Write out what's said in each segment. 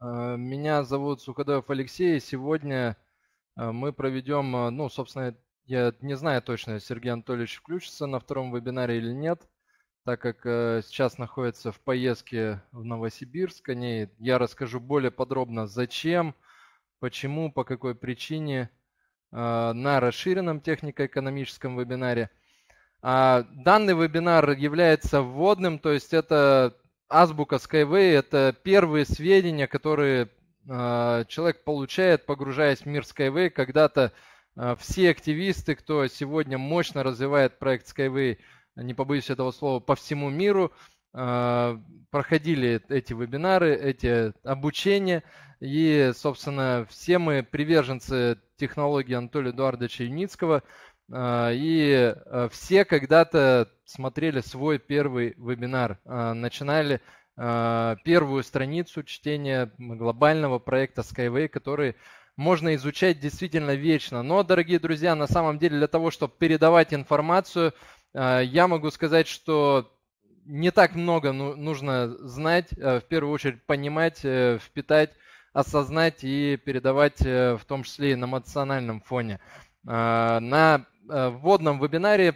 Меня зовут Суходоев Алексей. Сегодня мы проведем, ну, собственно, я не знаю точно, Сергей Анатольевич включится на втором вебинаре или нет, так как сейчас находится в поездке в Новосибирск. О ней я расскажу более подробно, зачем, почему, по какой причине на расширенном технико-экономическом вебинаре. Данный вебинар является вводным, то есть это азбука SkyWay, это первые сведения, которые человек получает, погружаясь в мир SkyWay. Когда-то все активисты, кто сегодня мощно развивает проект SkyWay, не побоюсь этого слова, по всему миру, проходили эти вебинары, эти обучения. И, собственно, все мы приверженцы технологии Анатолия Эдуардовича Юницкого. И все когда-то смотрели свой первый вебинар, начинали первую страницу чтения глобального проекта SkyWay, который можно изучать действительно вечно. Но, дорогие друзья, на самом деле для того, чтобы передавать информацию, я могу сказать, что не так много нужно знать, в первую очередь понимать, впитать, осознать и передавать, в том числе и на эмоциональном фоне. На вводном вебинаре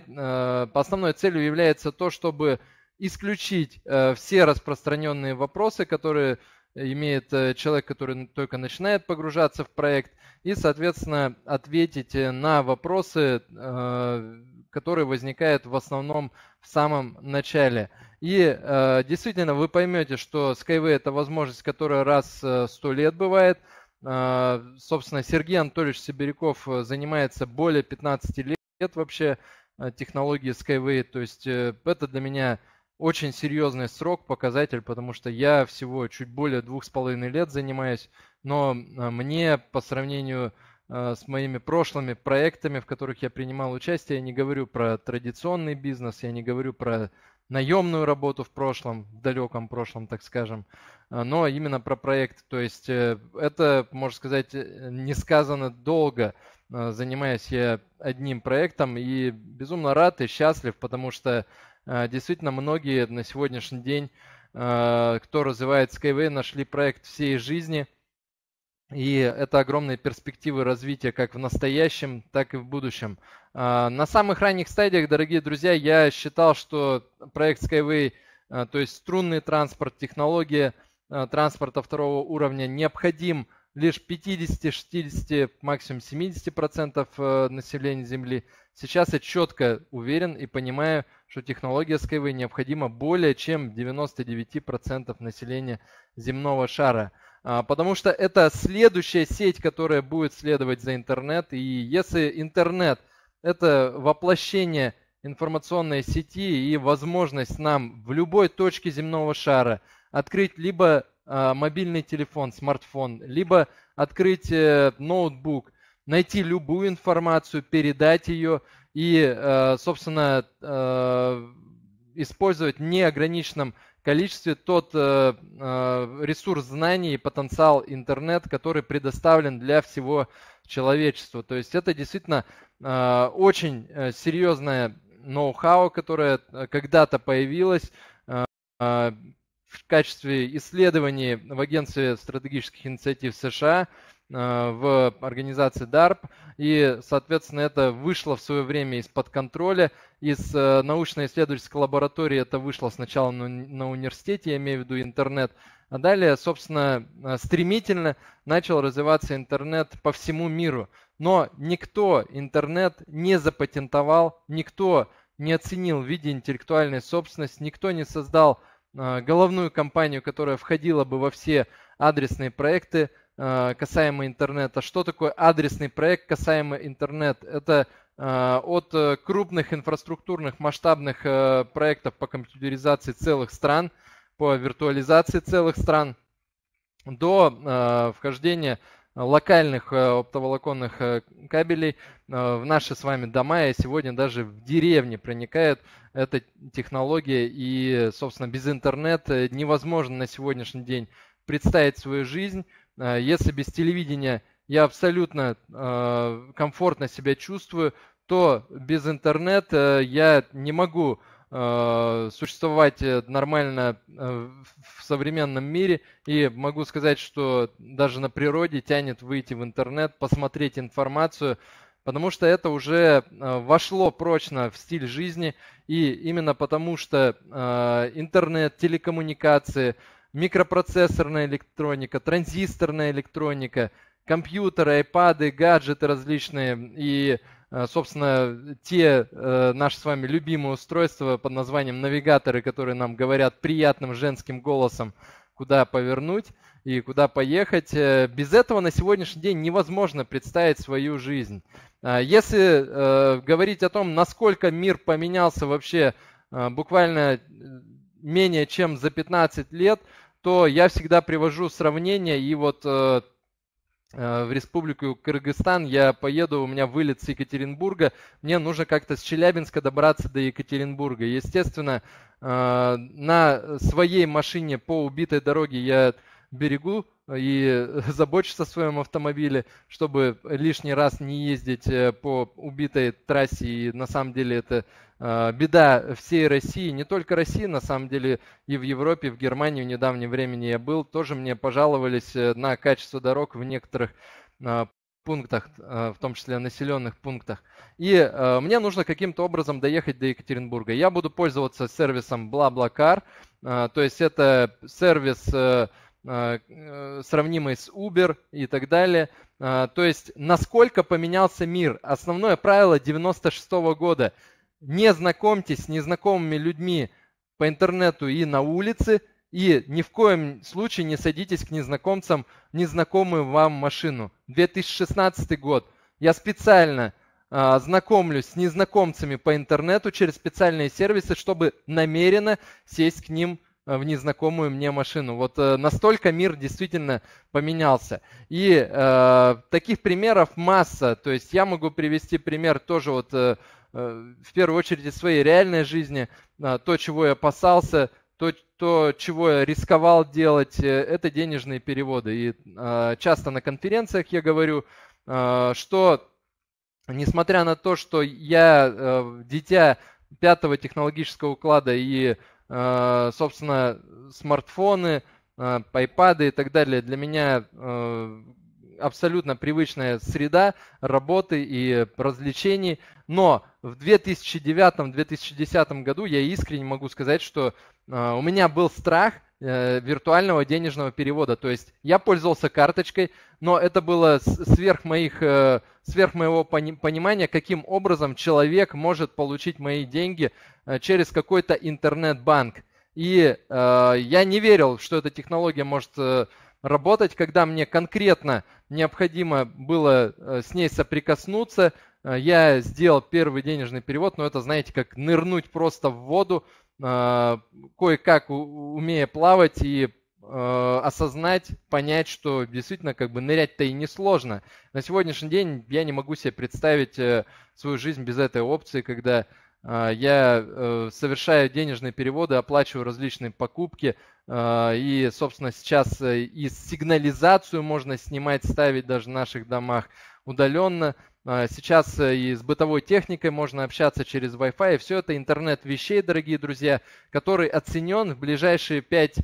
основной целью является то, чтобы исключить все распространенные вопросы, которые имеет человек, который только начинает погружаться в проект, и, соответственно, ответить на вопросы, которые возникают в основном в самом начале. И действительно вы поймете, что SkyWay – это возможность, которая раз в 100 лет бывает. Собственно, Сергей Анатольевич Сибиряков занимается более 15 лет вообще технологией SkyWay. То есть это для меня очень серьезный срок, показатель, потому что я всего чуть более 2,5 лет занимаюсь. Но мне по сравнению с моими прошлыми проектами, в которых я принимал участие, я не говорю про традиционный бизнес, я не говорю про наемную работу в прошлом, в далеком прошлом, так скажем, но именно про проект. То есть это, можно сказать, несказанно долго занимаюсь я одним проектом и безумно рад и счастлив, потому что действительно многие на сегодняшний день, кто развивает SkyWay, нашли проект всей жизни. И это огромные перспективы развития как в настоящем, так и в будущем. На самых ранних стадиях, дорогие друзья, я считал, что проект SkyWay, то есть струнный транспорт, технология транспорта второго уровня, необходим лишь 50-60, максимум 70% населения Земли. Сейчас я четко уверен и понимаю, что технология SkyWay необходима более чем 99% населения земного шара. Потому что это следующая сеть, которая будет следовать за интернет. И если интернет – это воплощение информационной сети и возможность нам в любой точке земного шара открыть либо мобильный телефон, смартфон, либо открыть ноутбук, найти любую информацию, передать ее и, собственно, использовать в неограниченном количестве тот ресурс знаний и потенциал интернет, который предоставлен для всего человечества. То есть это действительно очень серьезное ноу-хау, которое когда-то появилось в качестве исследований в Агентстве стратегических инициатив США, в организации DARP, и, соответственно, это вышло в свое время из-под контроля, из научно-исследовательской лаборатории это вышло сначала на университете, я имею в виду интернет, а далее, собственно, стремительно начал развиваться интернет по всему миру. Но никто интернет не запатентовал, никто не оценил в виде интеллектуальной собственности, никто не создал головную компанию, которая входила бы во все адресные проекты, касаемо интернета. Что такое адресный проект касаемо интернета? Это от крупных инфраструктурных масштабных проектов по компьютеризации целых стран, по виртуализации целых стран, до вхождения локальных оптоволоконных кабелей в наши с вами дома, и сегодня даже в деревни проникает эта технология. И, собственно, без интернета невозможно на сегодняшний день представить свою жизнь. Если без телевидения я абсолютно комфортно себя чувствую, то без интернета я не могу существовать нормально в современном мире. И могу сказать, что даже на природе тянет выйти в интернет, посмотреть информацию, потому что это уже вошло прочно в стиль жизни. И именно потому что интернет, телекоммуникации, микропроцессорная электроника, транзисторная электроника, компьютеры, айпады, гаджеты различные и, собственно, те наши с вами любимые устройства под названием навигаторы, которые нам говорят приятным женским голосом, куда повернуть и куда поехать. Без этого на сегодняшний день невозможно представить свою жизнь. Если говорить о том, насколько мир поменялся вообще буквально менее чем за 15 лет, то я всегда привожу сравнение, и вот в республику Кыргызстан я поеду, у меня вылет с Екатеринбурга, мне нужно как-то с Челябинска добраться до Екатеринбурга. Естественно, на своей машине по убитой дороге я берегу и забочусь о своем автомобиле, чтобы лишний раз не ездить по убитой трассе. И на самом деле это беда всей России, не только России, на самом деле и в Европе, в Германии в недавнем времени я был, тоже мне пожаловались на качество дорог в некоторых пунктах, в том числе населенных пунктах. И мне нужно каким-то образом доехать до Екатеринбурга. Я буду пользоваться сервисом BlaBlaCar, то есть это сервис, сравнимый с Uber и так далее. То есть насколько поменялся мир. Основное правило 96-го года. Не знакомьтесь с незнакомыми людьми по интернету и на улице. И ни в коем случае не садитесь к незнакомцам в незнакомую вам машину. 2016 год. Я специально знакомлюсь с незнакомцами по интернету через специальные сервисы, чтобы намеренно сесть к ним в незнакомую мне машину. Вот настолько мир действительно поменялся. И таких примеров масса. То есть я могу привести пример тоже вот в первую очередь из своей реальной жизни. То, чего я опасался, то, чего я рисковал делать, это денежные переводы. И часто на конференциях я говорю, что несмотря на то, что я дитя 5-го технологического уклада и собственно, смартфоны, айпады и так далее для меня абсолютно привычная среда работы и развлечений. Но в 2009-2010 году я искренне могу сказать, что у меня был страх виртуального денежного перевода. То есть я пользовался карточкой, но это было сверх моего понимания, каким образом человек может получить мои деньги через какой-то интернет-банк. И я не верил, что эта технология может работать, когда мне конкретно необходимо было с ней соприкоснуться. Я сделал первый денежный перевод, но это, знаете, как нырнуть просто в воду, кое-как умея плавать и осознать, понять, что действительно как бы нырять-то и несложно. На сегодняшний день я не могу себе представить свою жизнь без этой опции, когда я совершаю денежные переводы, оплачиваю различные покупки и, собственно, сейчас и сигнализацию можно снимать, ставить даже в наших домах удаленно. Сейчас и с бытовой техникой можно общаться через Wi-Fi. И все это интернет вещей, дорогие друзья, который оценен в ближайшие 5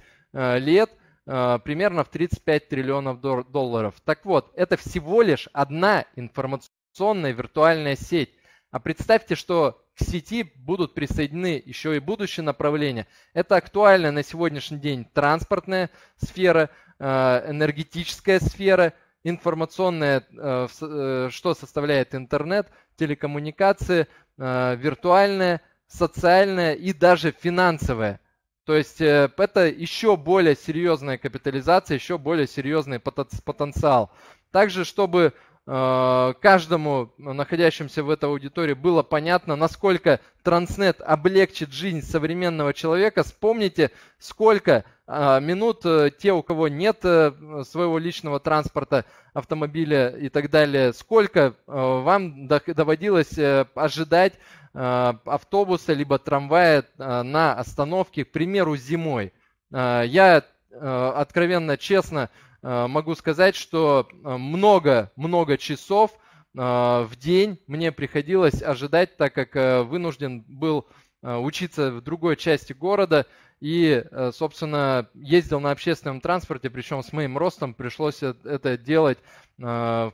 лет примерно в 35 триллионов долларов. Так вот, это всего лишь одна информационная виртуальная сеть. А представьте, что к сети будут присоединены еще и будущие направления. Это актуально на сегодняшний день транспортная сфера, энергетическая сфера, информационная, что составляет интернет, телекоммуникации, виртуальная, социальная и даже финансовая. То есть это еще более серьезная капитализация, еще более серьезный потенциал. Также, чтобы каждому находящемуся в этой аудитории было понятно, насколько Transnet облегчит жизнь современного человека. Вспомните, сколько минут те, у кого нет своего личного транспорта, автомобиля и так далее, сколько вам доводилось ожидать автобуса либо трамвая на остановке, к примеру, зимой. Я откровенно, честно могу сказать, что много-много часов в день мне приходилось ожидать, так как вынужден был учиться в другой части города и, собственно, ездил на общественном транспорте, причем с моим ростом пришлось это делать в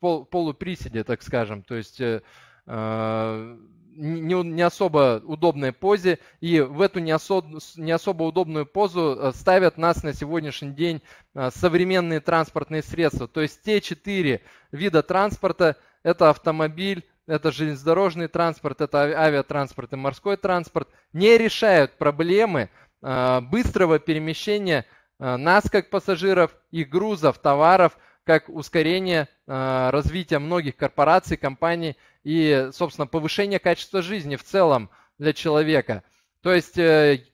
полуприседе, так скажем, то есть не особо удобной позе, и в эту не особо удобную позу ставят нас на сегодняшний день современные транспортные средства. То есть те 4 вида транспорта – это автомобиль, это железнодорожный транспорт, это авиатранспорт и морской транспорт – не решают проблемы быстрого перемещения нас как пассажиров и грузов, товаров, как ускорение развития многих корпораций, компаний и, собственно, повышение качества жизни в целом для человека. То есть,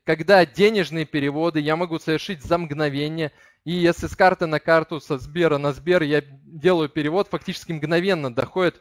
когда денежные переводы я могу совершить за мгновение, и если с карты на карту, со Сбера на Сбер я делаю перевод, фактически мгновенно доходит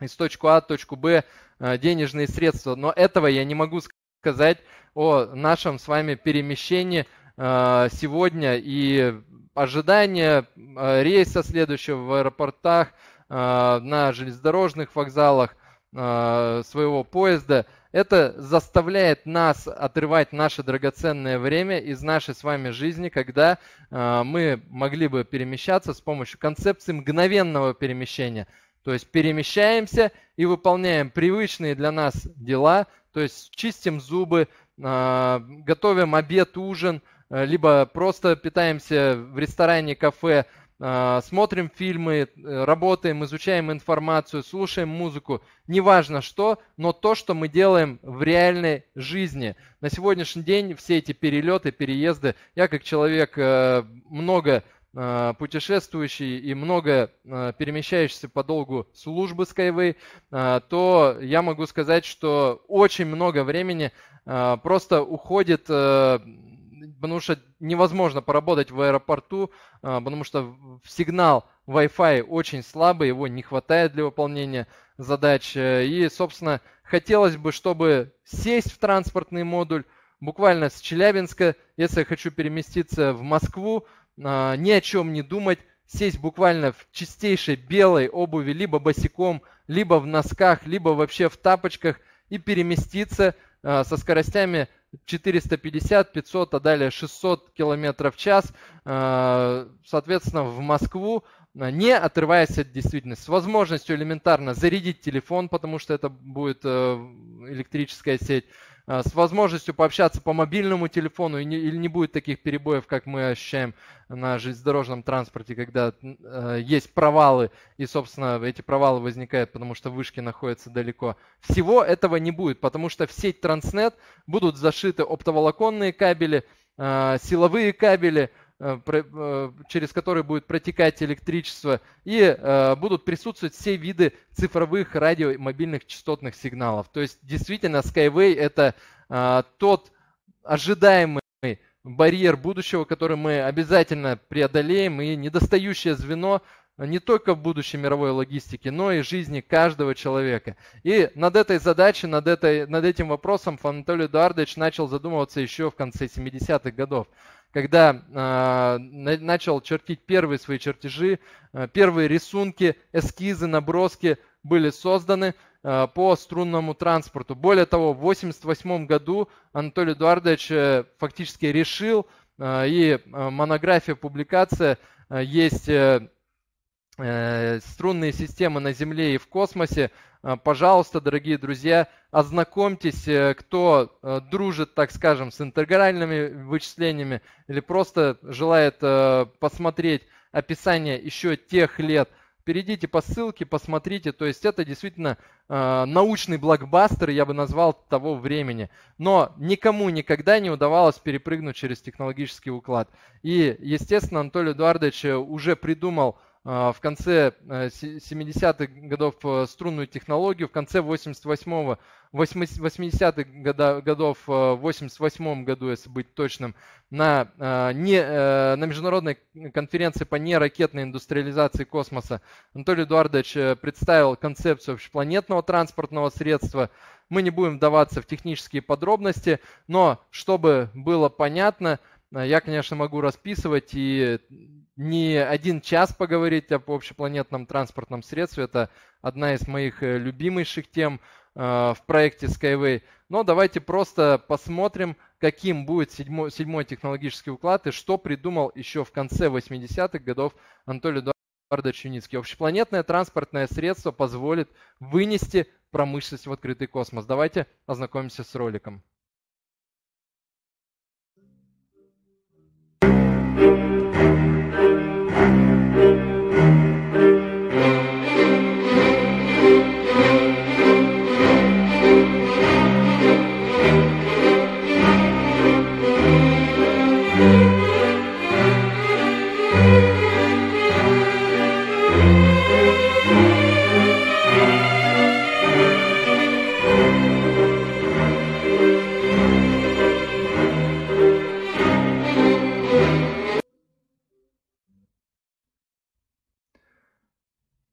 из точку А в точку Б денежные средства. Но этого я не могу сказать о нашем с вами перемещении сегодня, и ожидание рейса следующего в аэропортах, на железнодорожных вокзалах своего поезда, это заставляет нас отрывать наше драгоценное время из нашей с вами жизни, когда мы могли бы перемещаться с помощью концепции мгновенного перемещения. То есть перемещаемся и выполняем привычные для нас дела, то есть чистим зубы, готовим обед, ужин, либо просто питаемся в ресторане, кафе, смотрим фильмы, работаем, изучаем информацию, слушаем музыку. Неважно что, но то, что мы делаем в реальной жизни. На сегодняшний день все эти перелеты, переезды, я как человек много путешествующий и много перемещающийся по долгу службы SkyWay, то я могу сказать, что очень много времени просто уходит, потому что невозможно поработать в аэропорту, потому что сигнал Wi-Fi очень слабый, его не хватает для выполнения задач. И, собственно, хотелось бы, чтобы сесть в транспортный модуль, буквально с Челябинска, если я хочу переместиться в Москву, ни о чем не думать, сесть буквально в чистейшей белой обуви, либо босиком, либо в носках, либо вообще в тапочках, и переместиться со скоростями 450, 500, а далее 600 км в час, соответственно, в Москву, не отрываясь от действительности. С возможностью элементарно зарядить телефон, потому что это будет электрическая сеть, с возможностью пообщаться по мобильному телефону, или не будет таких перебоев, как мы ощущаем на железнодорожном транспорте, когда есть провалы, и, собственно, эти провалы возникают, потому что вышки находятся далеко. Всего этого не будет, потому что в сеть Transnet будут зашиты оптоволоконные кабели, силовые кабели, через которые будет протекать электричество, и будут присутствовать все виды цифровых, радио и мобильных частотных сигналов. То есть действительно SkyWay — это тот ожидаемый барьер будущего, который мы обязательно преодолеем, и недостающее звено не только в будущей мировой логистике, но и жизни каждого человека. И над этой задачей, над этим вопросом Анатолий Эдуардович начал задумываться еще в конце 70-х годов, когда начал чертить первые свои чертежи, первые рисунки, эскизы, наброски были созданы по струнному транспорту. Более того, в 1988 году Анатолий Эдуардович фактически решил, и монография, публикация есть «Струнные системы на Земле и в космосе». Пожалуйста, дорогие друзья, ознакомьтесь, кто дружит, так скажем, с интегральными вычислениями или просто желает посмотреть описание еще тех лет. Перейдите по ссылке, посмотрите. То есть это действительно научный блокбастер, я бы назвал, того времени. Но никому никогда не удавалось перепрыгнуть через технологический уклад. И, естественно, Анатолий Эдуардович уже придумал в конце 70-х годов струнную технологию, в конце 80-х годов, в 88 году, если быть точным, на международной конференции по неракетной индустриализации космоса Анатолий Эдуардович представил концепцию общепланетного транспортного средства. Мы не будем вдаваться в технические подробности, но чтобы было понятно, я, конечно, могу расписывать и не один час поговорить об общепланетном транспортном средстве. Это одна из моих любимейших тем. в проекте SkyWay. Но давайте просто посмотрим, каким будет седьмой технологический уклад и что придумал еще в конце 80-х годов Анатолий Эдуардович Юницкий. Общепланетное транспортное средство позволит вынести промышленность в открытый космос. Давайте ознакомимся с роликом.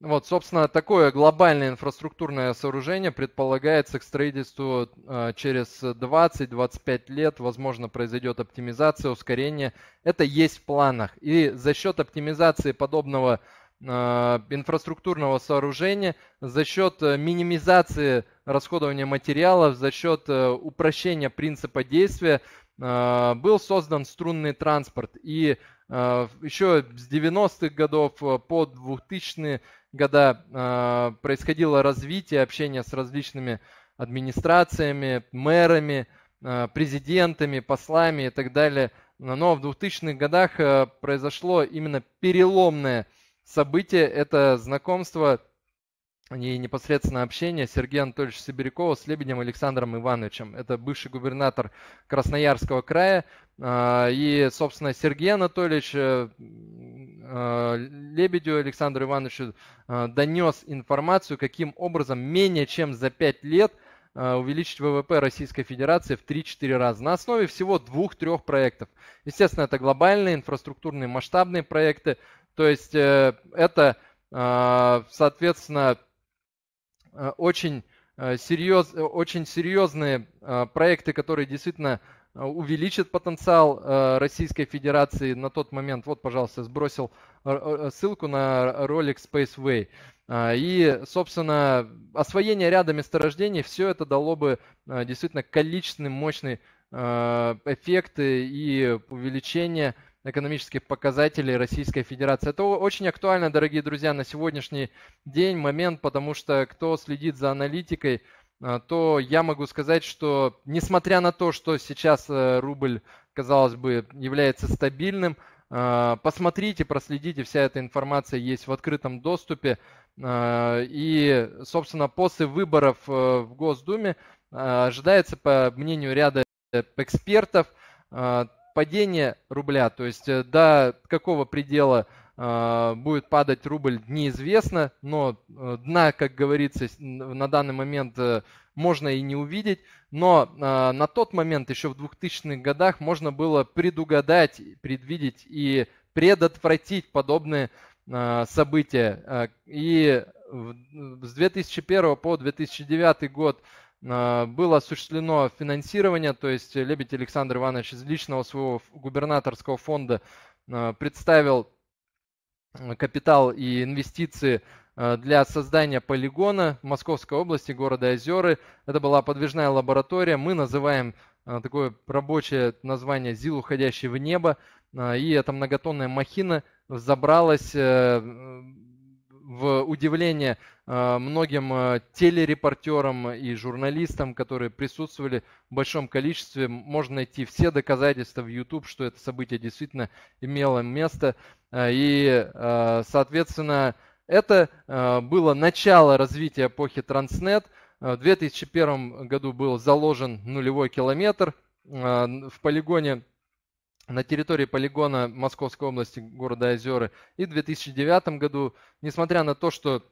Вот, собственно, такое глобальное инфраструктурное сооружение предполагается к строительству через 20-25 лет. Возможно, произойдет оптимизация, ускорение. Это есть в планах. И за счет оптимизации подобного инфраструктурного сооружения, за счет минимизации расходования материалов, за счет упрощения принципа действия был создан струнный транспорт. И еще с 90-х годов по 2000-е года происходило развитие общения с различными администрациями, мэрами, президентами, послами и так далее. Но в 2000-х годах произошло именно переломное событие. Это знакомство и непосредственно общение Сергея Анатольевича Сибирякова с Лебедем Александром Ивановичем. Это бывший губернатор Красноярского края. И, собственно, Сергей Анатольевич Лебедю Александру Ивановичу донес информацию, каким образом менее чем за 5 лет увеличить ВВП Российской Федерации в 3-4 раза на основе всего 2-3 проектов. Естественно, это глобальные, инфраструктурные, масштабные проекты. То есть это, соответственно, очень серьезные проекты, которые действительно увеличит потенциал Российской Федерации на тот момент. Вот, пожалуйста, сбросил ссылку на ролик SpaceWay. И, собственно, освоение ряда месторождений, все это дало бы действительно количественный мощный эффект и увеличение экономических показателей Российской Федерации. Это очень актуально, дорогие друзья, на сегодняшний день, момент, потому что кто следит за аналитикой, то я могу сказать, что несмотря на то, что сейчас рубль, казалось бы, является стабильным, посмотрите, проследите, вся эта информация есть в открытом доступе. И, собственно, после выборов в Госдуме ожидается, по мнению ряда экспертов, падение рубля, то есть до какого предела будет падать рубль, неизвестно, но дна, как говорится, на данный момент можно и не увидеть. Но на тот момент, еще в 2000-х годах, можно было предугадать, предвидеть и предотвратить подобные события. И с 2001 по 2009 год было осуществлено финансирование, то есть Лебедь Александр Иванович из личного своего губернаторского фонда представил капитал и инвестиции для создания полигона в Московской области, города Озеры. Это была подвижная лаборатория. Мы называем такое рабочее название «Зил, уходящий в небо». И эта многотонная махина забралась в удивление многим телерепортерам и журналистам, которые присутствовали в большом количестве. Можно найти все доказательства в YouTube, что это событие действительно имело место. И, соответственно, это было начало развития эпохи Transnet. В 2001 году был заложен нулевой километр в полигоне, на территории полигона Московской области, города Озеры. И в 2009 году, несмотря на то, что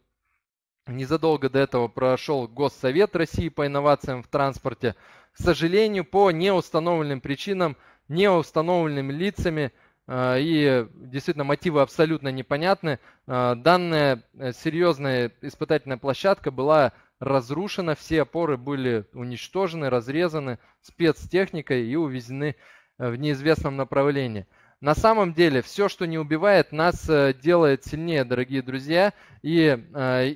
незадолго до этого прошел Госсовет России по инновациям в транспорте, к сожалению, по неустановленным причинам, неустановленными лицами, и действительно мотивы абсолютно непонятны, данная серьезная испытательная площадка была разрушена, все опоры были уничтожены, разрезаны спецтехникой и увезены в неизвестном направлении. На самом деле, все, что не убивает, нас делает сильнее, дорогие друзья. И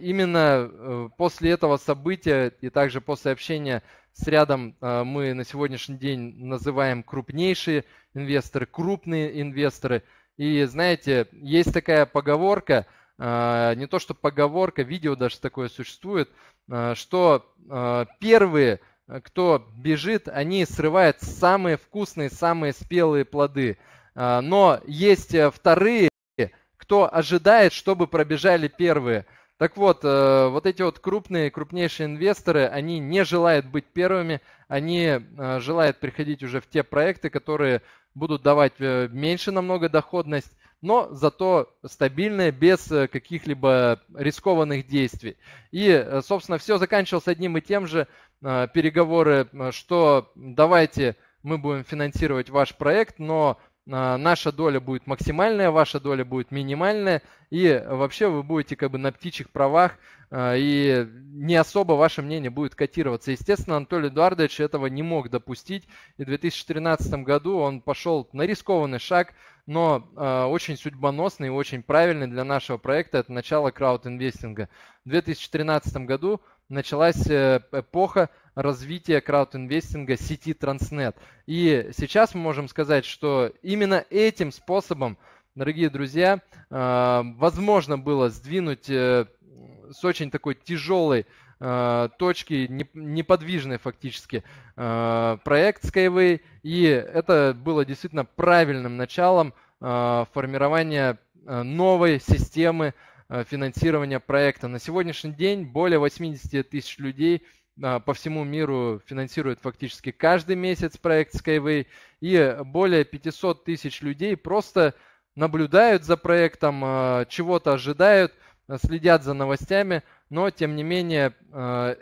именно после этого события и также после общения с рядом мы на сегодняшний день называем крупнейшие инвесторы, крупные инвесторы. И знаете, есть такая поговорка, не то что поговорка, видео даже такое существует, что первые, кто бежит, они срывают самые вкусные, самые спелые плоды. Но есть вторые, кто ожидает, чтобы пробежали первые. Так вот, вот эти вот крупнейшие инвесторы, они не желают быть первыми, они желают приходить уже в те проекты, которые будут давать меньше намного доходность, но зато стабильные, без каких-либо рискованных действий. И, собственно, все заканчивалось одним и тем же, переговоры, что давайте мы будем финансировать ваш проект, но наша доля будет максимальная, ваша доля будет минимальная, и вообще вы будете как бы на птичьих правах, и не особо ваше мнение будет котироваться. Естественно, Анатолий Эдуардович этого не мог допустить, и в 2013 году он пошел на рискованный шаг, но очень судьбоносный и очень правильный для нашего проекта. Это начало краудинвестинга. В 2013 году началась эпоха развития краудинвестинга сети Transnet. И сейчас мы можем сказать, что именно этим способом, дорогие друзья, возможно было сдвинуть с очень такой тяжелой точки, неподвижный фактически проект SkyWay. И это было действительно правильным началом формирования новой системы финансирования проекта. На сегодняшний день более 80 тысяч людей по всему миру финансирует фактически каждый месяц проект SkyWay. И более 500 тысяч людей просто наблюдают за проектом, чего-то ожидают, следят за новостями. Но, тем не менее,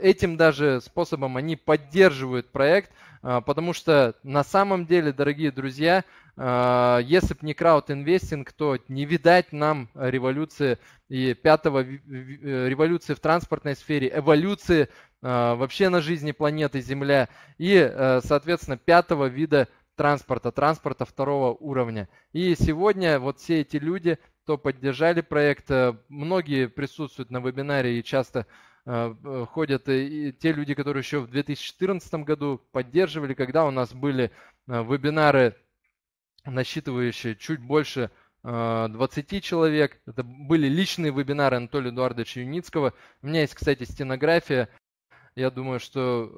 этим даже способом они поддерживают проект, потому что на самом деле, дорогие друзья, если бы не краудинвестинг, то не видать нам революции и революции в транспортной сфере, эволюции вообще на жизни планеты Земля и, соответственно, 5-го вида транспорта второго уровня. И сегодня вот все эти люди, кто поддержали проект, многие присутствуют на вебинаре и часто ходят и те люди, которые еще в 2014 году поддерживали, когда у нас были вебинары, насчитывающие чуть больше 20 человек. Это были личные вебинары Анатолия Эдуардовича Юницкого. У меня есть, кстати, стенография. Я думаю, что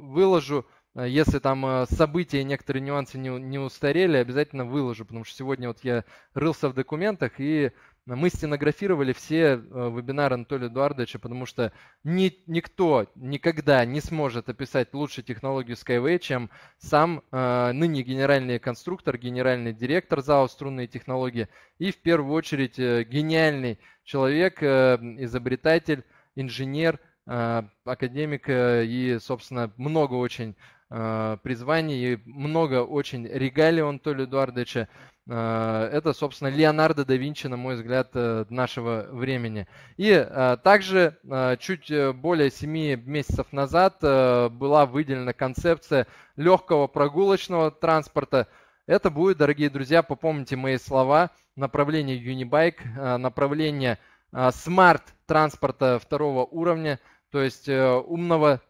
выложу. Если там события и некоторые нюансы не устарели, обязательно выложу, потому что сегодня вот я рылся в документах, и мы стенографировали все вебинары Анатолия Эдуардовича, потому что никто никогда не сможет описать лучше технологию SkyWay, чем сам ныне генеральный конструктор, генеральный директор ЗАО «Струнные технологии» и в первую очередь гениальный человек, изобретатель, инженер, академик и, собственно, много очень призваний и много очень регалий Анатолия Эдуардовича. Это, собственно, Леонардо да Винчи, на мой взгляд, нашего времени. И также чуть более 7 месяцев назад была выделена концепция легкого прогулочного транспорта. Это будет, дорогие друзья, попомните мои слова, направление Юнибайк, направление смарт-транспорта второго уровня, то есть умного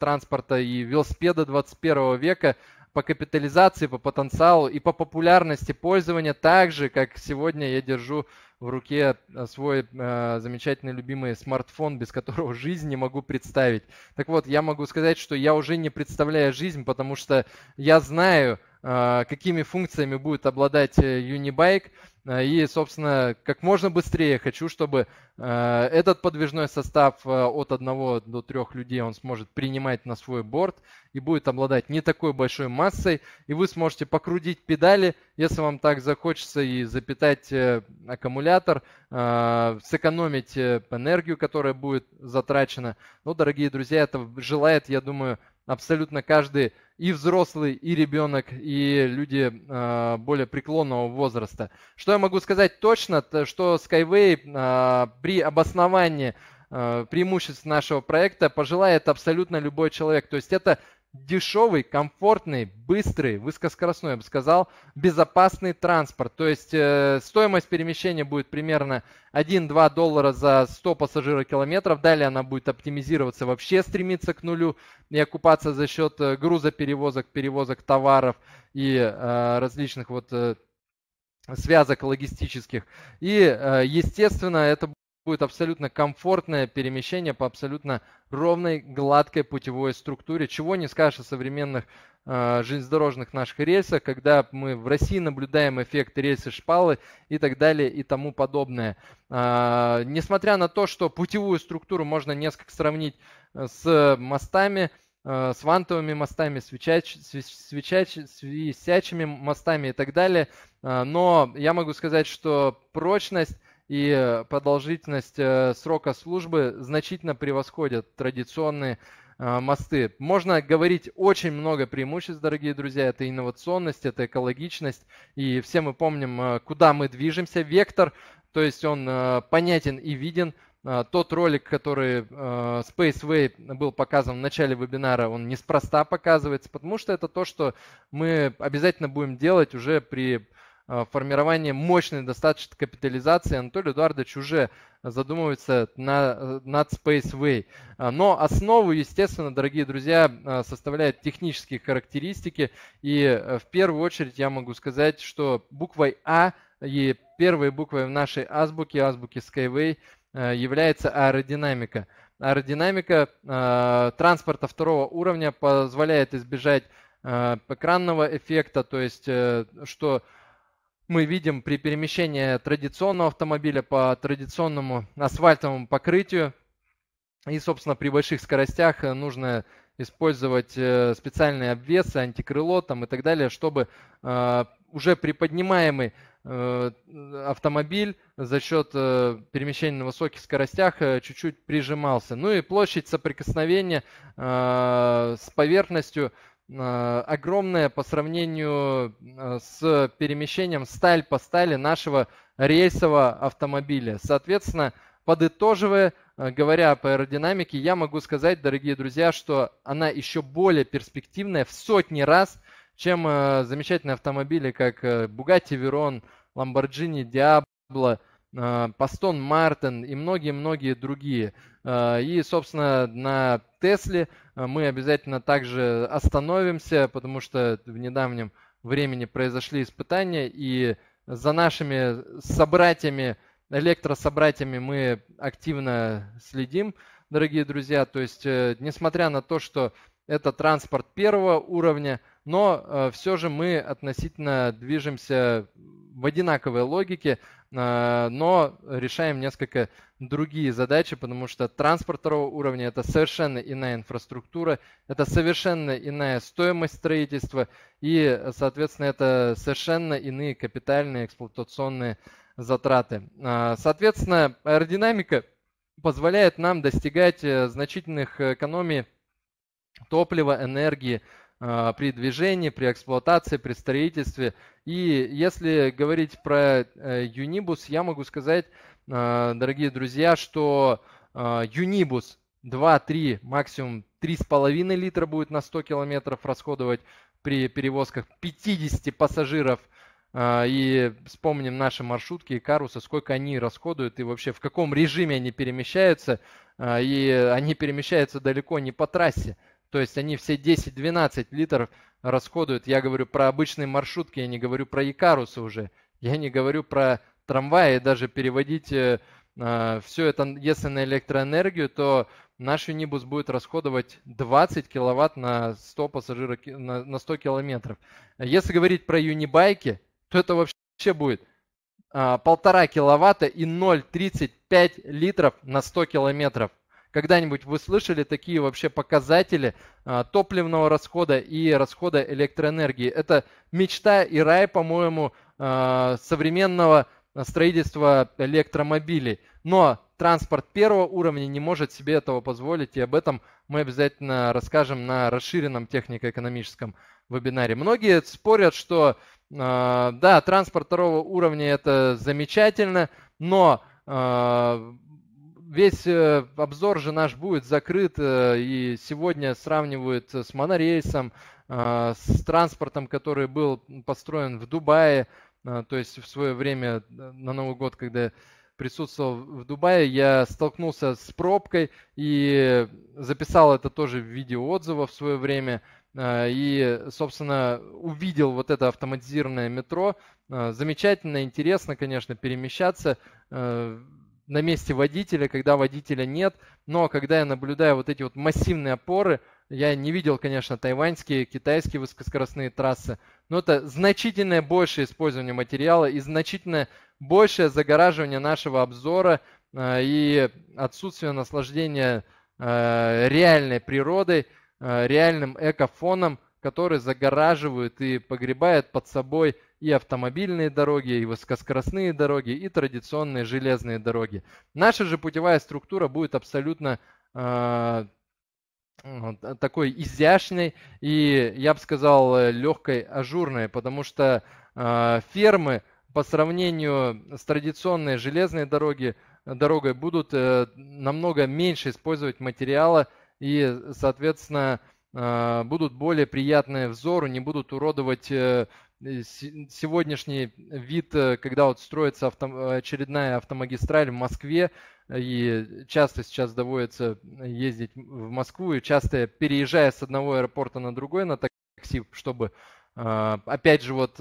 транспорта и велосипеда 21 века по капитализации, по потенциалу и по популярности пользования, так же, как сегодня я держу в руке свой замечательный любимый смартфон, без которого жизнь не могу представить. Так вот, я могу сказать, что я уже не представляю жизнь, потому что я знаю, какими функциями будет обладать Юнибайк. И, собственно, как можно быстрее хочу, чтобы этот подвижной состав от 1 до 3 людей он сможет принимать на свой борт и будет обладать не такой большой массой. И вы сможете покрутить педали, если вам так захочется, и запитать аккумулятор, сэкономить энергию, которая будет затрачена. Ну, дорогие друзья, это желает, я думаю, абсолютно каждый, и взрослый, и ребенок, и люди более преклонного возраста. Что я могу сказать точно, то, что SkyWay при обосновании преимуществ нашего проекта пожелает абсолютно любой человек. То есть это дешевый, комфортный, быстрый, высокоскоростной, я бы сказал, безопасный транспорт. То есть стоимость перемещения будет примерно 1-2 доллара за 100 пассажирокилометров. Далее она будет оптимизироваться, вообще стремиться к нулю и окупаться за счет грузоперевозок, перевозок товаров и различных вот связок логистических. И, естественно, это будет абсолютно комфортное перемещение по абсолютно ровной, гладкой путевой структуре. Чего не скажешь о современных железнодорожных наших рельсах, когда мы в России наблюдаем эффект рельсы шпалы и так далее и тому подобное. Несмотря на то, что путевую структуру можно несколько сравнить с мостами, с вантовыми мостами, с висячими мостами и так далее, но я могу сказать, что прочность и продолжительность срока службы значительно превосходят традиционные мосты. Можно говорить очень много преимуществ, дорогие друзья. Это инновационность, это экологичность. И все мы помним, куда мы движемся. Вектор, то есть он понятен и виден. Тот ролик, который SkyWay был показан в начале вебинара, он неспроста показывается, потому что это то, что мы обязательно будем делать уже при формирование мощной достаточно капитализации. Анатолий Эдуардович уже задумывается над SkyWay. Но основу, естественно, дорогие друзья, составляют технические характеристики. И в первую очередь я могу сказать, что буквой А и первой буквой в нашей азбуке, азбуке SkyWay, является аэродинамика. Аэродинамика транспорта второго уровня позволяет избежать экранного эффекта, то есть что мы видим при перемещении традиционного автомобиля по традиционному асфальтовому покрытию. И, собственно, при больших скоростях нужно использовать специальные обвесы, антикрыло там и так далее, чтобы уже приподнимаемый автомобиль за счет перемещения на высоких скоростях чуть-чуть прижимался. Ну и площадь соприкосновения с поверхностью огромная по сравнению с перемещением сталь по стали нашего рельсового автомобиля. Соответственно, подытоживая, говоря об аэродинамике, я могу сказать, дорогие друзья, что она еще более перспективная в сотни раз, чем замечательные автомобили, как Bugatti Veyron, Lamborghini Диабло, Aston Martin и многие-многие другие. И, собственно, на Тесле мы обязательно также остановимся, потому что в недавнем времени произошли испытания, и за нашими собратьями, электрособратьями мы активно следим, дорогие друзья. То есть, несмотря на то, что это транспорт первого уровня, но все же мы относительно движемся в одинаковой логике, но решаем несколько другие задачи, потому что транспорт второго уровня – это совершенно иная инфраструктура, это совершенно иная стоимость строительства и, соответственно, это совершенно иные капитальные эксплуатационные затраты. Соответственно, аэродинамика позволяет нам достигать значительных экономий топлива, энергии при движении, при эксплуатации, при строительстве. И если говорить про Юнибус, я могу сказать, дорогие друзья, что Юнибус 2-3, максимум 3,5 литра будет на 100 километров расходовать при перевозках 50 пассажиров. И вспомним наши маршрутки Икаруса, сколько они расходуют и вообще в каком режиме они перемещаются. И они перемещаются далеко не по трассе. То есть они все 10-12 литров расходуют. Я говорю про обычные маршрутки, я не говорю про Икарусы уже. Я не говорю про трамваи. Даже переводить все это, если на электроэнергию, то наш Юнибус будет расходовать 20 киловатт на 100 пассажиров, на 100 километров. Если говорить про Юнибайки, то это вообще будет 1,5 киловатта и 0,35 литров на 100 километров. Когда-нибудь вы слышали такие вообще показатели топливного расхода и расхода электроэнергии? Это мечта и рай, по-моему, современного строительства электромобилей. Но транспорт первого уровня не может себе этого позволить, и об этом мы обязательно расскажем на расширенном технико-экономическом вебинаре. Многие спорят, что да, транспорт второго уровня – это замечательно, но весь обзор же наш будет закрыт, и сегодня сравнивают с монорельсом, с транспортом, который был построен в Дубае. То есть в свое время на Новый год, когда присутствовал в Дубае, я столкнулся с пробкой и записал это тоже в виде отзыва в свое время. И, собственно, увидел вот это автоматизированное метро. Замечательно, интересно, конечно, перемещаться на месте водителя, когда водителя нет. Но когда я наблюдаю вот эти вот массивные опоры, я не видел, конечно, тайваньские, китайские высокоскоростные трассы, но это значительное большее использование материала и значительное большее загораживание нашего обзора и отсутствие наслаждения реальной природой, реальным экофоном, который загораживает и погребает под собой и автомобильные дороги, и высокоскоростные дороги, и традиционные железные дороги. Наша же путевая структура будет абсолютно такой изящной и, я бы сказал, легкой, ажурной, потому что фермы по сравнению с традиционной железной дорогой будут намного меньше использовать материала и, соответственно, будут более приятные взору, не будут уродовать сегодняшний вид, когда вот строится очередная автомагистраль в Москве, и часто сейчас доводится ездить в Москву, и часто переезжая с одного аэропорта на другой на такси, чтобы опять же вот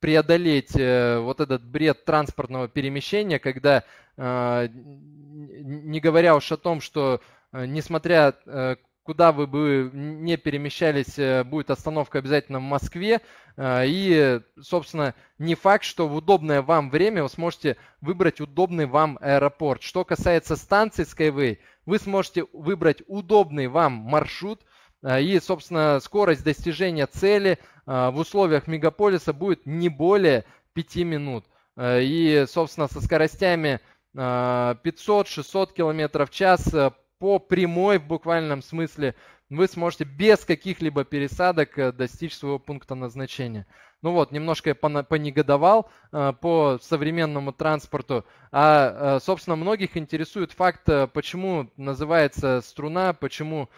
преодолеть вот этот бред транспортного перемещения, когда, не говоря уж о том, что несмотря куда вы бы не перемещались, будет остановка обязательно в Москве. И, собственно, не факт, что в удобное вам время вы сможете выбрать удобный вам аэропорт. Что касается станции SkyWay, вы сможете выбрать удобный вам маршрут. И, собственно, скорость достижения цели в условиях мегаполиса будет не более 5 минут. И, собственно, со скоростями 500-600 км в час по прямой в буквальном смысле вы сможете без каких-либо пересадок достичь своего пункта назначения. Ну вот, немножко я понегодовал по современному транспорту. А, собственно, многих интересует факт, почему называется струна, почему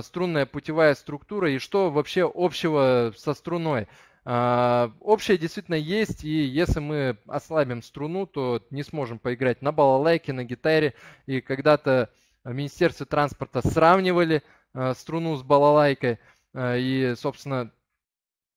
струнная путевая структура и что вообще общего со струной. Общее действительно есть, и если мы ослабим струну, то не сможем поиграть на балалайке, на гитаре, и когда-то в Министерстве транспорта сравнивали струну с балалайкой, и, собственно,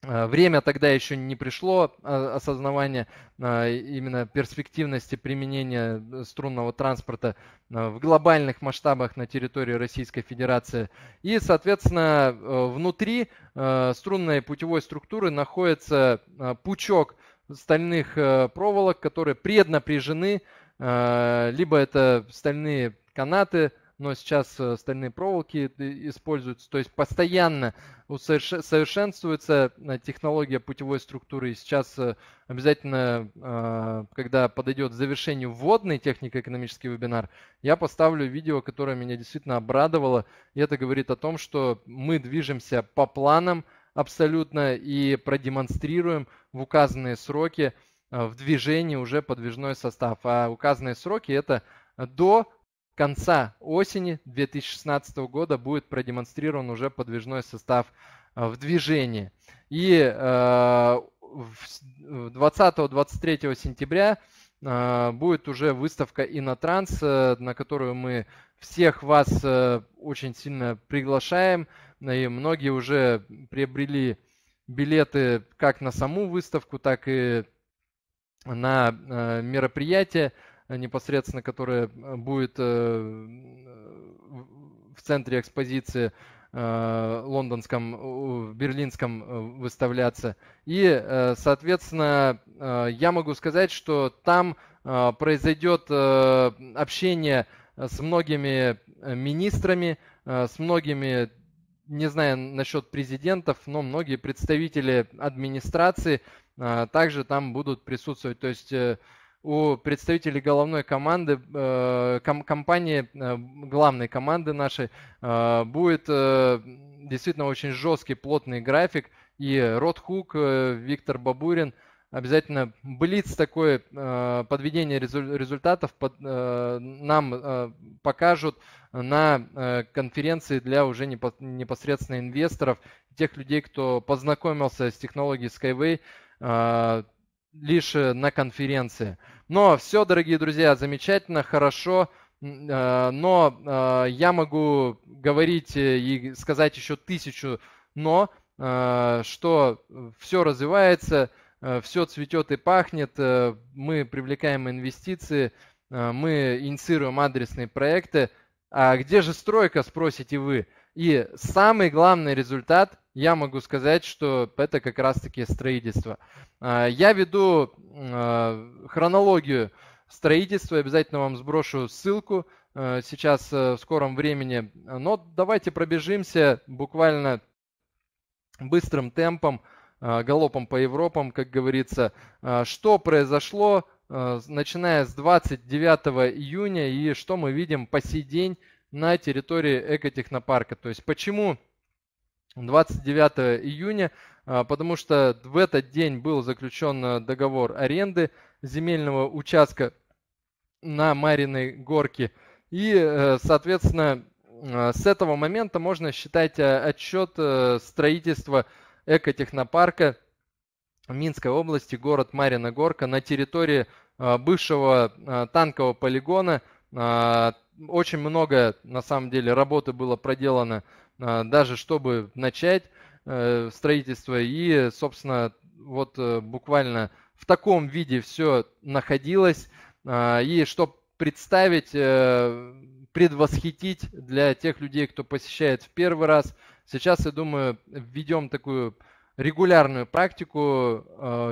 время тогда еще не пришло осознавание именно перспективности применения струнного транспорта в глобальных масштабах на территории Российской Федерации. И, соответственно, внутри струнной путевой структуры находится пучок стальных проволок, которые преднапряжены, либо это стальные канаты, но сейчас стальные проволоки используются. То есть постоянно совершенствуется технология путевой структуры. И сейчас обязательно, когда подойдет к завершению вводный технико-экономический вебинар, я поставлю видео, которое меня действительно обрадовало. И это говорит о том, что мы движемся по планам абсолютно и продемонстрируем в указанные сроки в движении уже подвижной состав. А указанные сроки — это до конца осени 2016 года будет продемонстрирован уже подвижной состав в движении. И 20-23 сентября будет уже выставка Инотранс, на которую мы всех вас очень сильно приглашаем. И многие уже приобрели билеты как на саму выставку, так и на мероприятие непосредственно, которая будет в центре экспозиции лондонском, в берлинском выставляться. И, соответственно, я могу сказать, что там произойдет общение с многими министрами, с многими, не знаю насчет президентов, но многие представители администрации также там будут присутствовать. То есть у представителей головной команды, компании, главной команды нашей, будет действительно очень жесткий, плотный график. И Ротхук, Виктор Бабурин, Обязательно блиц такое, подведение результатов нам покажут на конференции для уже непосредственно инвесторов, тех людей, кто познакомился с технологией SkyWay лишь на конференции. Но все, дорогие друзья, замечательно, хорошо. Но я могу говорить и сказать еще тысячу «но», что все развивается, все цветет и пахнет, мы привлекаем инвестиции, мы инициируем адресные проекты. А где же стройка, спросите вы? И самый главный результат, я могу сказать, что это как раз-таки строительство. Я веду хронологию строительства, обязательно вам сброшу ссылку сейчас в скором времени. Но давайте пробежимся буквально быстрым темпом, галопом по Европам, как говорится, что произошло, начиная с 29 июня и что мы видим по сей день на территории экотехнопарка. То есть почему 29 июня? Потому что в этот день был заключен договор аренды земельного участка на Мариной Горке. И, соответственно, с этого момента можно считать отсчет строительства экотехнопарка Минской области, город Марина Горка, на территории бывшего танкового полигона. Очень много, на самом деле, работы было проделано, даже чтобы начать строительство. И, собственно, вот буквально в таком виде все находилось. И чтобы представить, предвосхитить для тех людей, кто посещает в первый раз, сейчас, я думаю, введем такую регулярную практику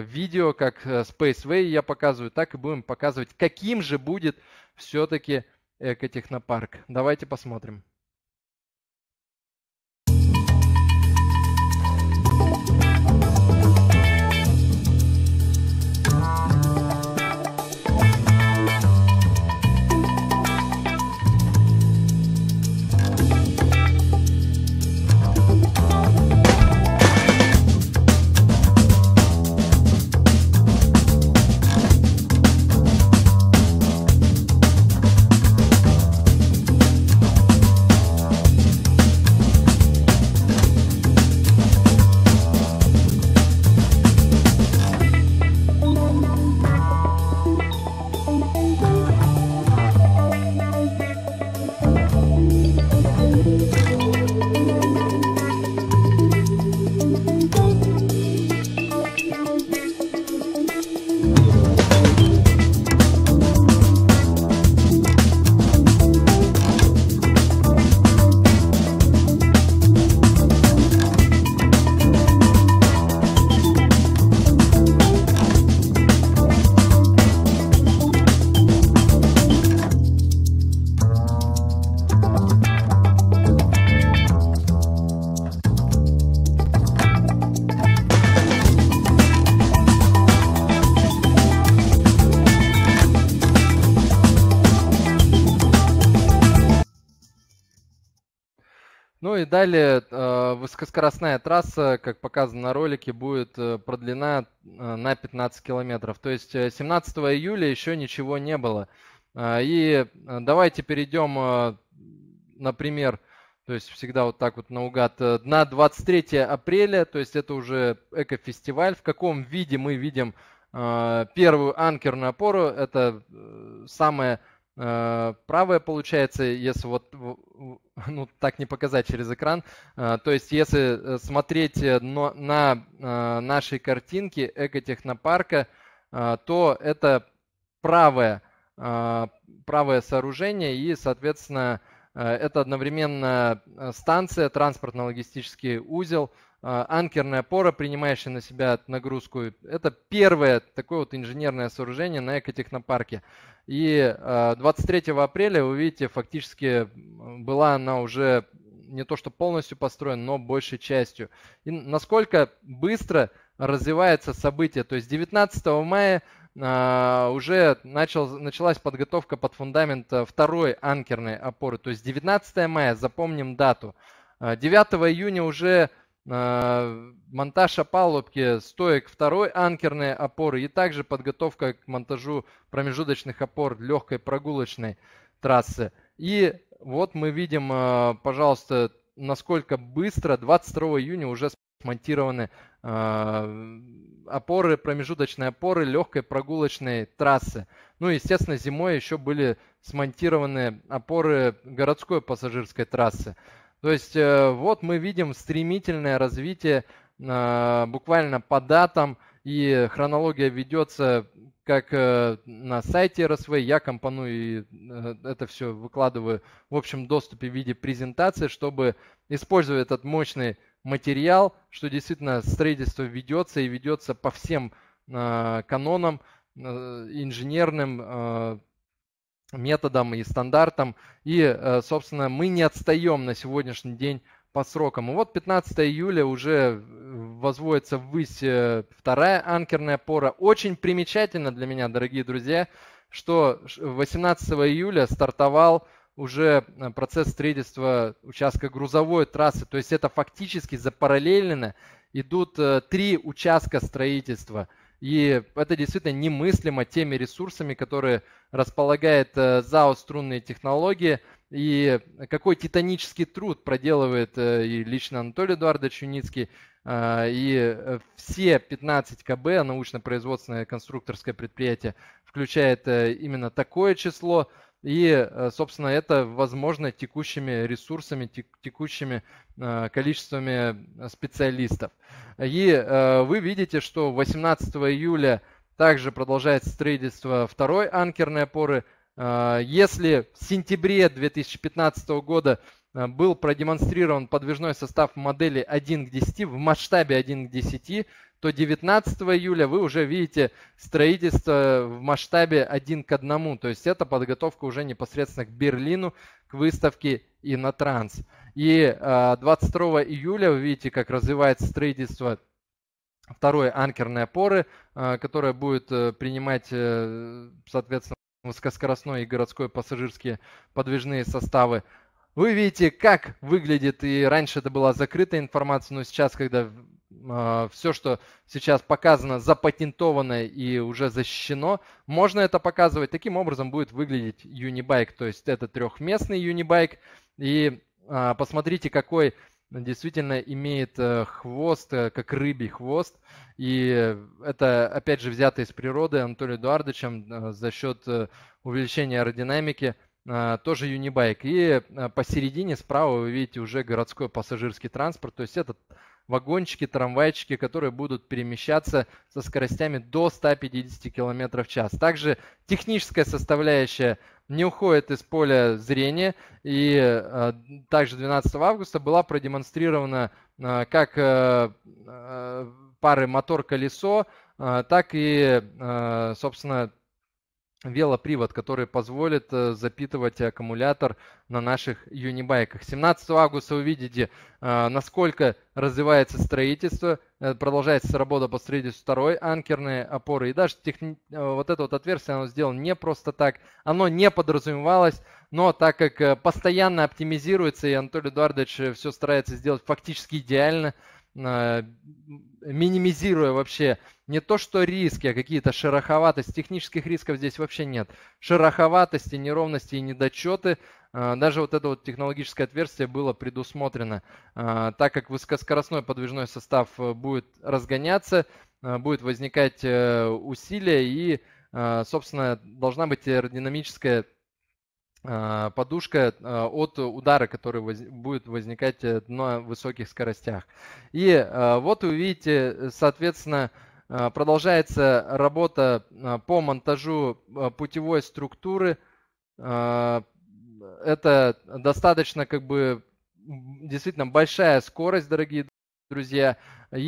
видео, как SpaceWay я показываю, так и будем показывать, каким же будет все-таки экотехнопарк. Давайте посмотрим. И далее высокоскоростная трасса, как показано на ролике, будет продлена на 15 километров. То есть 17 июля еще ничего не было. И давайте перейдем, например, то есть всегда вот так вот наугад, на 23 апреля, то есть это уже экофестиваль. В каком виде мы видим первую анкерную опору? Это самая правая, получается, если вот, ну, так не показать через экран, то есть если смотреть на нашей картинке экотехнопарка, то это правое сооружение, и, соответственно, это одновременно станция, транспортно-логистический узел, анкерная опора, принимающая на себя нагрузку. Это первое такое вот инженерное сооружение на экотехнопарке. И 23 апреля, вы видите, фактически была она уже не то что полностью построена, но большей частью. И насколько быстро развивается событие. То есть 19 мая уже началась подготовка под фундамент второй анкерной опоры. То есть 19 мая, запомним дату. 9 июня уже монтаж опалубки, стоек второй анкерной опоры и также подготовка к монтажу промежуточных опор легкой прогулочной трассы. И вот мы видим, пожалуйста, насколько быстро 22 июня уже смонтированы опоры, промежуточные опоры легкой прогулочной трассы. Ну и, естественно, зимой еще были смонтированы опоры городской пассажирской трассы. То есть вот мы видим стремительное развитие буквально по датам, и хронология ведется как на сайте RSV, я компоную и это все выкладываю в общем доступе в виде презентации, чтобы использовать этот мощный материал, что действительно строительство ведется и ведется по всем канонам, инженерным методам и стандартам. И, собственно, мы не отстаем на сегодняшний день по срокам. И вот 15 июля уже возводится ввысь вторая анкерная опора. Очень примечательно для меня, дорогие друзья, что 18 июля стартовал уже процесс строительства участка грузовой трассы. То есть это фактически запараллельно идут три участка строительства. И это действительно немыслимо теми ресурсами, которые располагает ЗАО «Струнные технологии». И какой титанический труд проделывает и лично Анатолий Эдуардович Юницкий, и все 15 КБ, научно-производственное конструкторское предприятие, включает именно такое число. И, собственно, это возможно текущими ресурсами, текущими количествами специалистов. И вы видите, что 18 июля также продолжается строительство второй анкерной опоры. Если в сентябре 2015 года был продемонстрирован подвижной состав модели 1 к 10 в масштабе 1 к 10, то 19 июля вы уже видите строительство в масштабе 1 к 1. То есть это подготовка уже непосредственно к Берлину, к выставке Инотранс. И 22 июля вы видите, как развивается строительство второй анкерной опоры, которая будет принимать, соответственно, высокоскоростной и городской пассажирские подвижные составы. Вы видите, как выглядит, и раньше это была закрытая информация, но сейчас, когда все, что сейчас показано, запатентовано и уже защищено, можно это показывать. Таким образом будет выглядеть Юнибайк, то есть это трехместный Юнибайк. И посмотрите, какой действительно имеет хвост, как рыбий хвост. И это, опять же, взято из природы Анатолием Эдуардовичем за счет увеличения аэродинамики. Тоже Юнибайк. И посередине справа вы видите уже городской пассажирский транспорт. То есть это вагончики, трамвайчики, которые будут перемещаться со скоростями до 150 км в час. Также техническая составляющая не уходит из поля зрения. И также 12 августа была продемонстрирована как пары мотор-колесо, так и, собственно, велопривод, который позволит запитывать аккумулятор на наших юнибайках. 17 августа вы видите, насколько развивается строительство, продолжается работа по строительству второй анкерной опоры. И даже вот это вот отверстие, оно сделано не просто так, оно не подразумевалось, но так как постоянно оптимизируется, и Анатолий Эдуардович все старается сделать фактически идеально, минимизируя вообще не то что риски, а какие-то шероховатости. Технических рисков здесь вообще нет. Шероховатости, неровности и недочеты. Даже вот это вот технологическое отверстие было предусмотрено. Так как высокоскоростной подвижной состав будет разгоняться, будет возникать усилие и, собственно, должна быть аэродинамическая подушка от удара, который будет возникать на высоких скоростях. И вот вы видите, соответственно, продолжается работа по монтажу путевой структуры. Это достаточно, как бы, действительно большая скорость, дорогие друзья. И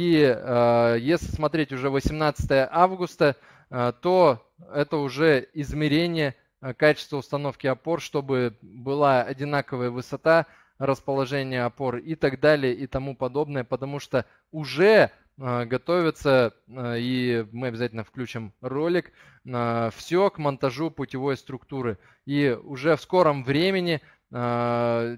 если смотреть уже 18 августа, то это уже измерение качество установки опор, чтобы была одинаковая высота расположения опор и так далее и тому подобное, потому что уже готовится, и мы обязательно включим ролик, все к монтажу путевой структуры. И уже в скором времени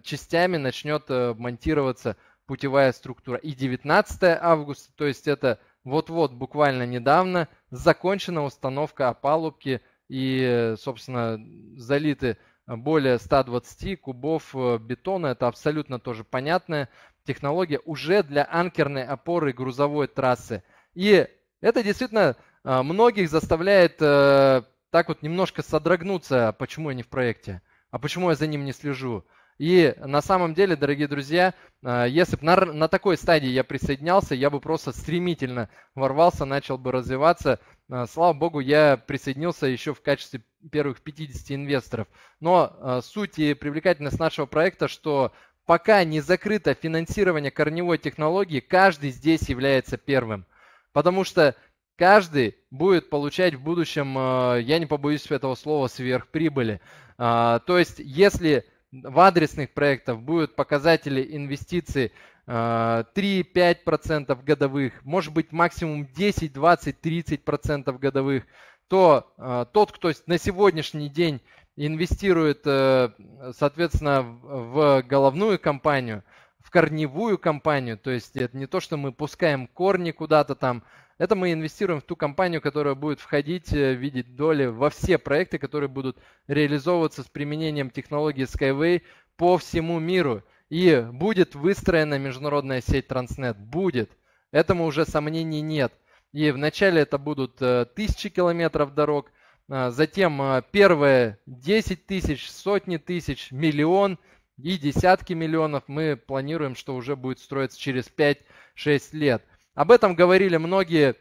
частями начнет монтироваться путевая структура. И 19 августа, то есть это вот-вот буквально недавно, закончена установка опалубки и, собственно, залиты более 120 кубов бетона. Это абсолютно тоже понятная технология уже для анкерной опоры грузовой трассы. И это действительно многих заставляет так вот немножко содрогнуться, почему я не в проекте, а почему я за ним не слежу. И на самом деле, дорогие друзья, если бы на такой стадии я присоединялся, я бы просто стремительно ворвался, начал бы развиваться. Слава богу, я присоединился еще в качестве первых 50 инвесторов. Но суть и привлекательность нашего проекта, что пока не закрыто финансирование корневой технологии, каждый здесь является первым. Потому что каждый будет получать в будущем, я не побоюсь этого слова, сверхприбыли. То есть, если в адресных проектах будут показатели инвестиций 3-5% годовых, может быть максимум 10-20-30% годовых, то тот, кто на сегодняшний день инвестирует, соответственно, в головную компанию, в корневую компанию, то есть это не то, что мы пускаем корни куда-то там, это мы инвестируем в ту компанию, которая будет входить, видеть доли во все проекты, которые будут реализовываться с применением технологии SkyWay по всему миру. И будет выстроена международная сеть Transnet. Будет. Этому уже сомнений нет. И вначале это будут 1000 километров дорог, затем первые 10 тысяч, сотни тысяч, миллион и десятки миллионов мы планируем, что уже будет строиться через 5-6 лет. Об этом говорили многие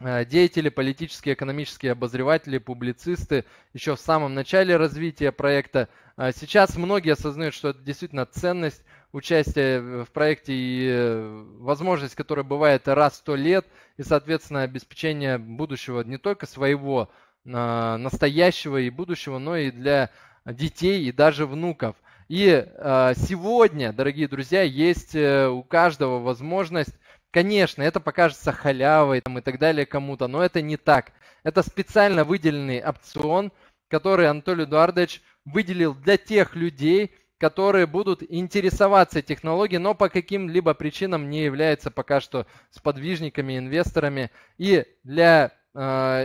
деятели, политические, экономические обозреватели, публицисты еще в самом начале развития проекта. Сейчас многие осознают, что это действительно ценность участия в проекте и возможность, которая бывает раз в 100 лет, и, соответственно, обеспечение будущего не только своего настоящего и будущего, но и для детей и даже внуков. И сегодня, дорогие друзья, есть у каждого возможность. Конечно, это покажется халявой там, и так далее кому-то, но это не так. Это специально выделенный опцион, который Анатолий Эдуардович выделил для тех людей, которые будут интересоваться технологией, но по каким-либо причинам не являются пока что сподвижниками, инвесторами. И для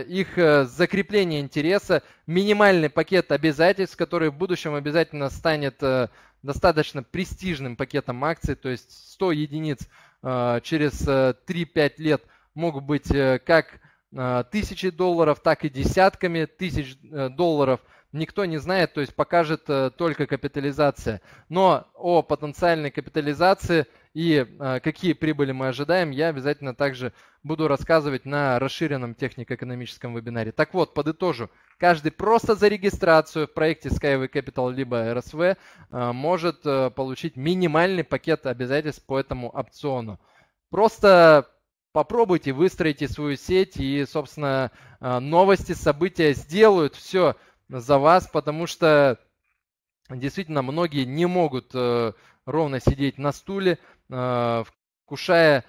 их закрепления интереса минимальный пакет обязательств, который в будущем обязательно станет достаточно престижным пакетом акций, то есть 100 единиц. Через 3-5 лет могут быть как тысячи долларов, так и десятками тысяч долларов. Никто не знает, то есть покажет только капитализация. Но о потенциальной капитализации и какие прибыли мы ожидаем, я обязательно также буду рассказывать на расширенном технико-экономическом вебинаре. Так вот, подытожу. Каждый просто за регистрацию в проекте SkyWay Capital либо RSV может получить минимальный пакет обязательств по этому опциону. Просто попробуйте, выстроите свою сеть и, собственно, новости, события сделают все за вас, потому что действительно многие не могут ровно сидеть на стуле, вкушая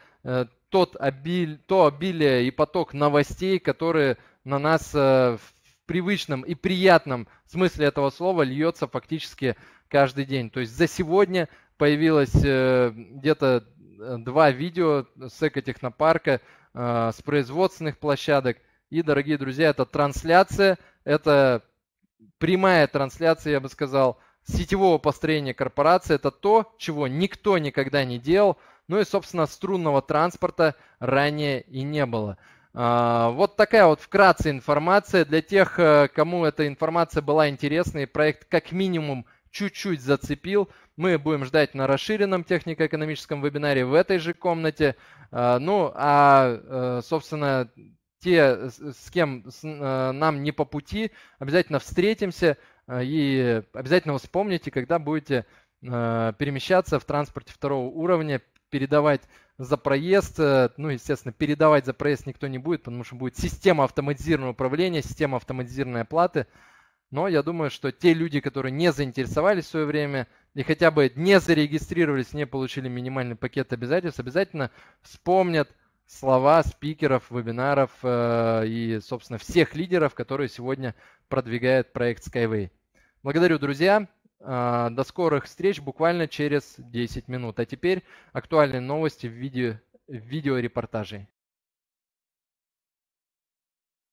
то обилие и поток новостей, которые на нас в привычном и приятном смысле этого слова льется фактически каждый день. То есть за сегодня появилось где-то 2 видео с экотехнопарка, с производственных площадок. И, дорогие друзья, это трансляция, это прямая трансляция, я бы сказал, сетевого построения корпорации. Это то, чего никто никогда не делал. Ну и, собственно, струнного транспорта ранее и не было. Вот такая вот вкратце информация для тех, кому эта информация была интересна и проект как минимум чуть-чуть зацепил. Мы будем ждать на расширенном технико-экономическом вебинаре в этой же комнате. Ну, а, собственно, те, с кем нам не по пути, обязательно встретимся и обязательно вспомните, когда будете перемещаться в транспорте второго уровня, передавать за проезд, ну, естественно, передавать за проезд никто не будет, потому что будет система автоматизированного управления, система автоматизированной оплаты. Но я думаю, что те люди, которые не заинтересовались в свое время и хотя бы не зарегистрировались, не получили минимальный пакет обязательств, обязательно вспомнят слова спикеров, вебинаров и, собственно, всех лидеров, которые сегодня продвигают проект SkyWay. Благодарю, друзья. До скорых встреч буквально через 10 минут. А теперь актуальные новости в виде видеорепортажей.